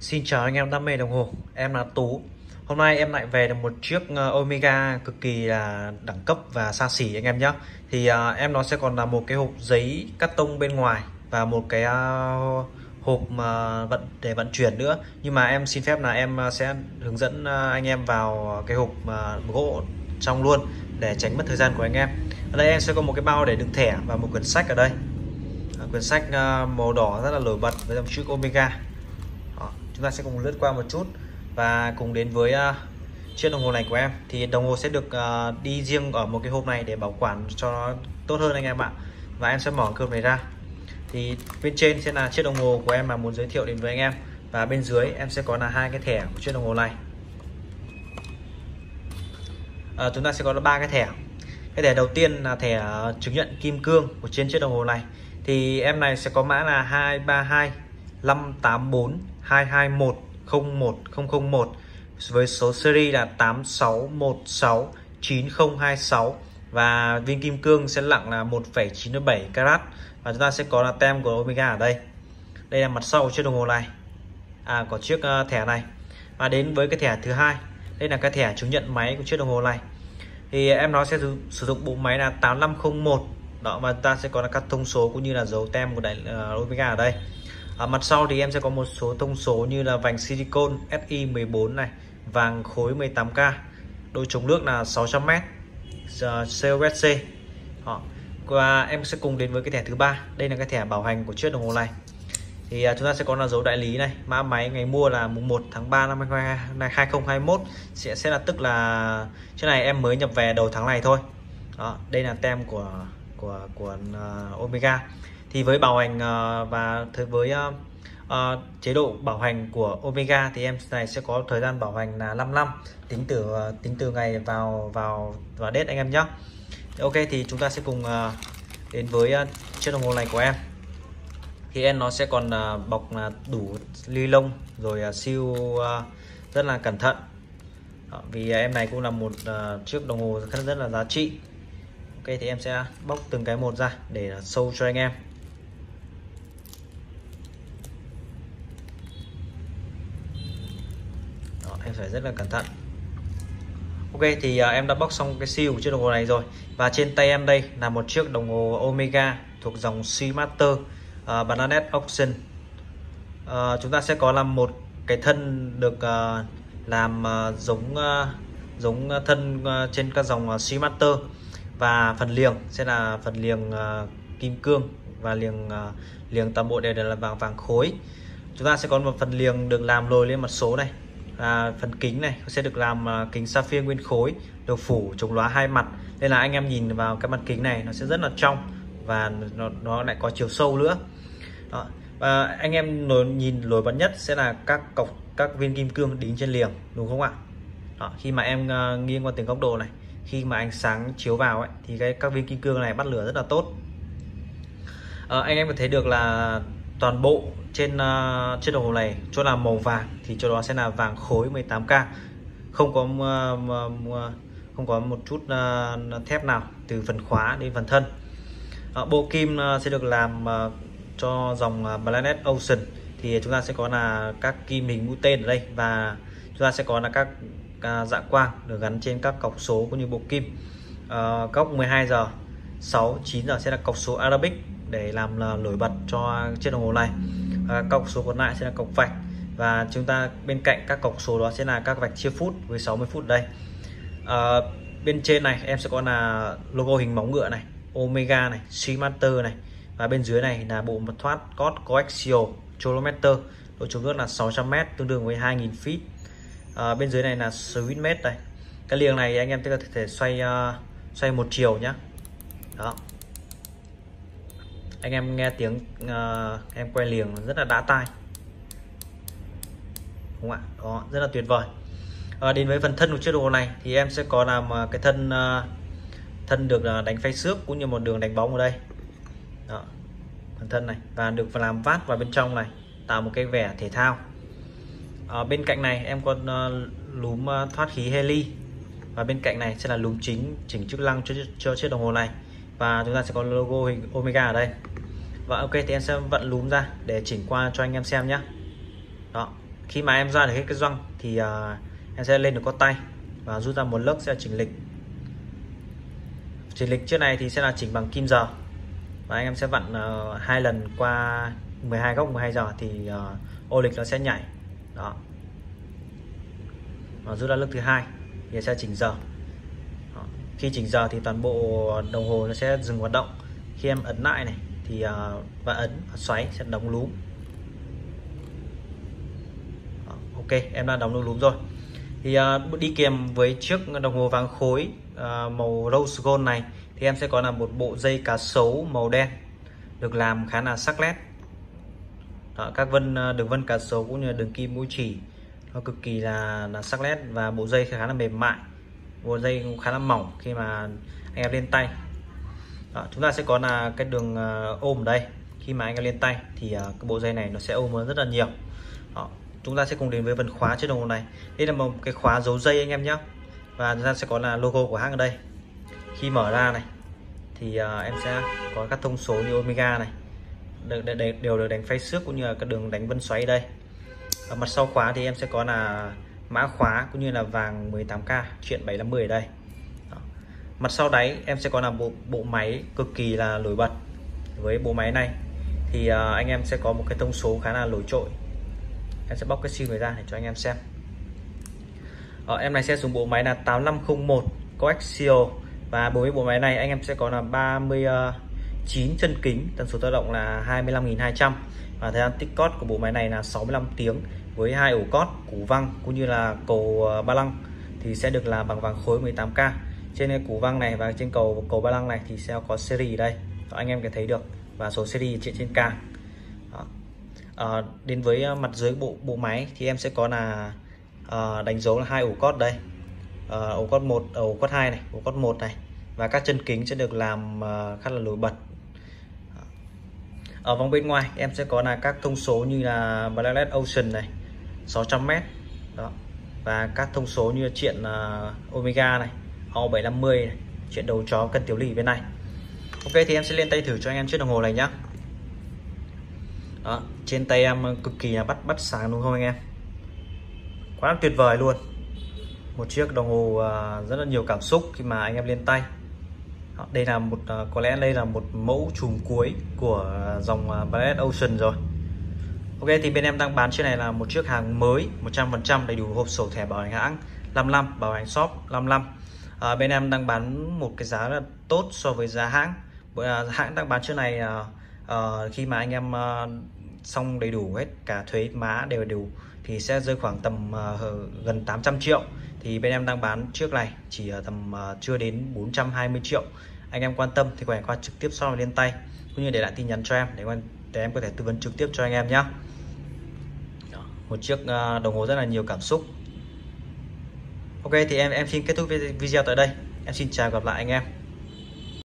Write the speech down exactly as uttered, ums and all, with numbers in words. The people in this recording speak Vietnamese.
Xin chào anh em đam mê đồng hồ, em là Tú. Hôm nay em lại về được một chiếc Omega cực kỳ là đẳng cấp và xa xỉ anh em nhé. Thì à, em nó sẽ còn là một cái hộp giấy cắt tông bên ngoài và một cái à, hộp mà vận để vận chuyển nữa. Nhưng mà em xin phép là em sẽ hướng dẫn anh em vào cái hộp à, gỗ trong luôn để tránh mất thời gian của anh em. Ở đây em sẽ có một cái bao để đựng thẻ và một quyển sách ở đây. À, quyển sách à, màu đỏ rất là nổi bật với dòng chữ Omega. Chúng ta sẽ cùng lướt qua một chút và cùng đến với uh, chiếc đồng hồ này của em. Thì đồng hồ sẽ được uh, đi riêng ở một cái hộp này để bảo quản cho nó tốt hơn anh em ạ. Và em sẽ mở cái hộp này ra. Thì bên trên sẽ là chiếc đồng hồ của em mà muốn giới thiệu đến với anh em, và bên dưới em sẽ có là hai cái thẻ của chiếc đồng hồ này. uh, Chúng ta sẽ có ba cái thẻ. Cái thẻ đầu tiên là thẻ chứng nhận kim cương của trên chiếc đồng hồ này. Thì em này sẽ có mã là hai ba hai năm tám bốn hai hai một không một không không một với số series là tám sáu một sáu chín không hai sáu, và viên kim cương sẽ nặng là một phẩy chín bảy carat, và chúng ta sẽ có là tem của Omega ở đây. Đây là mặt sau của chiếc đồng hồ này, à có chiếc thẻ này. Và đến với cái thẻ thứ hai, đây là cái thẻ chứng nhận máy của chiếc đồng hồ này. Thì em nó sẽ sử dụng bộ máy là tám năm không một đó, và ta sẽ có là các thông số cũng như là dấu tem của đại uh, Omega ở đây. Ở mặt sau thì em sẽ có một số thông số như là vành silicon S I mười bốn này, vàng khối mười tám K, độ chống nước là sáu trăm mét, C O S C. Và em sẽ cùng đến với cái thẻ thứ ba, đây là cái thẻ bảo hành của chiếc đồng hồ này. Thì chúng ta sẽ có là dấu đại lý này, mã máy ngày mua là mùng một tháng ba năm hai nghìn không trăm hai mươi mốt, sẽ sẽ là tức là chiếc này em mới nhập về đầu tháng này thôi. Đó, đây là tem của của của uh, Omega. Thì với bảo hành uh, và với uh, uh, chế độ bảo hành của Omega thì em này sẽ có thời gian bảo hành là năm năm tính từ uh, tính từ ngày vào vào vào date anh em nhé. Ok, thì chúng ta sẽ cùng uh, đến với uh, chiếc đồng hồ này của em. Thì em nó sẽ còn uh, bọc là đủ ly lông rồi uh, siêu uh, rất là cẩn thận. Đó, vì uh, em này cũng là một uh, chiếc đồng hồ rất, rất là giá trị. Ok, thì em sẽ bóc từng cái một ra để uh, show cho anh em. Em phải rất là cẩn thận. Ok, thì à, em đã bóc xong cái siêu của chiếc đồng hồ này rồi. Và trên tay em đây là một chiếc đồng hồ Omega thuộc dòng Seamaster uh, Planet Ocean. Uh, chúng ta sẽ có làm một cái thân được uh, làm uh, giống uh, giống thân uh, trên các dòng uh, Seamaster, và phần liềng sẽ là phần liềng uh, kim cương, và liềng uh, liềng toàn bộ đều là vàng vàng khối. Chúng ta sẽ có một phần liềng được làm lồi lên mặt số này. À, phần kính này sẽ được làm uh, kính sapphire nguyên khối, được phủ chống lóa hai mặt, nên là anh em nhìn vào cái mặt kính này nó sẽ rất là trong, và nó, nó lại có chiều sâu nữa. Đó. Và anh em nổi, nhìn nổi bật nhất sẽ là các cọc các viên kim cương đính trên liềng, đúng không ạ? Đó. Khi mà em uh, nghiêng qua từng góc độ này, khi mà ánh sáng chiếu vào ấy, thì cái các viên kim cương này bắt lửa rất là tốt. À, anh em có thấy được là toàn bộ trên uh, chiếc đồng hồ này chỗ là màu vàng thì chỗ đó sẽ là vàng khối mười tám K, không có uh, không có một chút uh, thép nào từ phần khóa đến phần thân. Uh, bộ kim uh, sẽ được làm uh, cho dòng uh, Planet Ocean, thì chúng ta sẽ có là các kim hình mũi tên ở đây, và chúng ta sẽ có là các uh, dạ quang được gắn trên các cọc số cũng như bộ kim. Uh, góc mười hai giờ, sáu, chín giờ sẽ là cọc số Arabic để làm uh, nổi bật cho chiếc đồng hồ này. À, cọc số còn lại sẽ là cọc vạch, và chúng ta bên cạnh các cọc số đó sẽ là các vạch chia phút với sáu mươi phút đây. À, bên trên này em sẽ có là logo hình móng ngựa này, Omega này, Seamaster này, và bên dưới này là bộ mặt thoát cốt coaxial kilometer, độ chống nước là sáu trăm mét, tương đương với hai nghìn feet. À, bên dưới này là switch mét này. Cái liềng này anh em có thể xoay uh, xoay một chiều nhá. Đó. Anh em nghe tiếng uh, em quay liềng rất là đã tai, đúng không ạ? Đó, rất là tuyệt vời. À, đến với phần thân của chiếc đồng hồ này thì em sẽ có làm uh, cái thân uh, thân được uh, đánh phay xước cũng như một đường đánh bóng ở đây. Đó, phần thân này và được làm vát vào bên trong này, tạo một cái vẻ thể thao. À, bên cạnh này em còn uh, lúm uh, thoát khí heli, và bên cạnh này sẽ là lúm chính chỉnh chức năng cho, cho chiếc đồng hồ này, và chúng ta sẽ có logo hình Omega ở đây. Và ok, thì em sẽ vận lúm ra để chỉnh qua cho anh em xem nhé. Đó, Khi mà em ra được hết cái gioăng thì uh, em sẽ lên được con tay và rút ra một lớp sẽ chỉnh lịch. Chỉnh lịch trước này thì sẽ là chỉnh bằng kim giờ, và anh em sẽ vặn uh, hai lần qua mười hai góc mười hai giờ thì uh, ô lịch nó sẽ nhảy đó. Và rút ra lớp thứ hai thì sẽ chỉnh giờ đó. Khi chỉnh giờ thì toàn bộ đồng hồ nó sẽ dừng hoạt động. Khi em ấn lại này thì uh, và ấn và xoáy sẽ đóng lúm. Ok, em đã đóng lúm rồi. Thì uh, đi kèm với chiếc đồng hồ vàng khối uh, màu rose gold này thì em sẽ có là một bộ dây cá sấu màu đen được làm khá là sắc nét. Đó, các vân đường vân cá sấu cũng như đường kim mũi chỉ nó cực kỳ là là sắc nét, và bộ dây khá là mềm mại, bộ dây cũng khá là mỏng khi mà anh em lên tay. Đó, chúng ta sẽ có là cái đường uh, ôm ở đây. Khi mà anh em lên tay thì uh, cái bộ dây này nó sẽ ôm hơn rất là nhiều. Đó, chúng ta sẽ cùng đến với phần khóa trên đồng hồ này. Đây là một cái khóa dấu dây anh em nhé, và chúng ta sẽ có là logo của hãng ở đây. Khi mở ra này thì uh, em sẽ có các thông số như Omega này đều, đều, đều được đánh phay xước cũng như là các đường đánh vân xoáy đây. Ở mặt sau khóa thì em sẽ có là mã khóa cũng như là vàng mười tám ca chuyện bảy năm mười đây. Đó. Mặt sau đáy em sẽ có là bộ, bộ máy cực kỳ là nổi bật. Với bộ máy này thì uh, anh em sẽ có một cái thông số khá là nổi trội. Em sẽ bóc cái sim này ra để cho anh em xem. Ở em này sẽ dùng bộ máy là tám năm không một coaxial, và đối với bộ máy này anh em sẽ có là ba mươi chín chân kính, tần số dao động là hai mươi lăm nghìn hai trăm, và thời gian tích cót của bộ máy này là sáu mươi lăm tiếng, với hai ổ cót củ văng cũng như là cầu ba lăng thì sẽ được là bằng vàng khối mười tám ca. Trên củ văng này và trên cầu cầu ba lăng này thì sẽ có series đây. Đó, anh em có thấy được, và số series trên trên ca. À, đến với mặt dưới bộ bộ máy thì em sẽ có là à, đánh dấu là hai ổ cót đây, à, ổ cót một, ổ cót hai này, ổ cót một này, và các chân kính sẽ được làm à, khá là nổi bật. Ở vòng bên ngoài em sẽ có là các thông số như là Planet Ocean này, sáu trăm mét đó, và các thông số như chuyện à, Omega này, O bảy năm không này, chuyện đầu chó cân tiểu lì bên này. Ok, thì em sẽ lên tay thử cho anh em chiếc đồng hồ này nhá. Đó, trên tay em cực kỳ là bắt bắt sáng đúng không anh em? Quá là tuyệt vời luôn. Một chiếc đồng hồ rất là nhiều cảm xúc khi mà anh em lên tay. Đó, đây là một có lẽ đây là một mẫu chùm cuối của dòng Planet Ocean rồi. Ok, thì bên em đang bán chiếc này là một chiếc hàng mới một trăm phần trăm đầy đủ hộp sổ thẻ bảo hành hãng năm năm, bảo hành shop năm năm. À, bên em đang bán một cái giá rất là tốt so với giá hãng. Hãng đang bán chiếc này Uh, khi mà anh em uh, xong đầy đủ hết cả thuế má đều đủ thì sẽ rơi khoảng tầm uh, gần tám trăm triệu. Thì bên em đang bán chiếc này chỉ ở tầm uh, chưa đến bốn trăm hai mươi triệu. Anh em quan tâm thì có thể qua trực tiếp shop lên tay, cũng như để lại tin nhắn cho em để, để em có thể tư vấn trực tiếp cho anh em nhé. Một chiếc uh, đồng hồ rất là nhiều cảm xúc. Ok, thì em em xin kết thúc video tại đây. Em xin chào gặp lại anh em.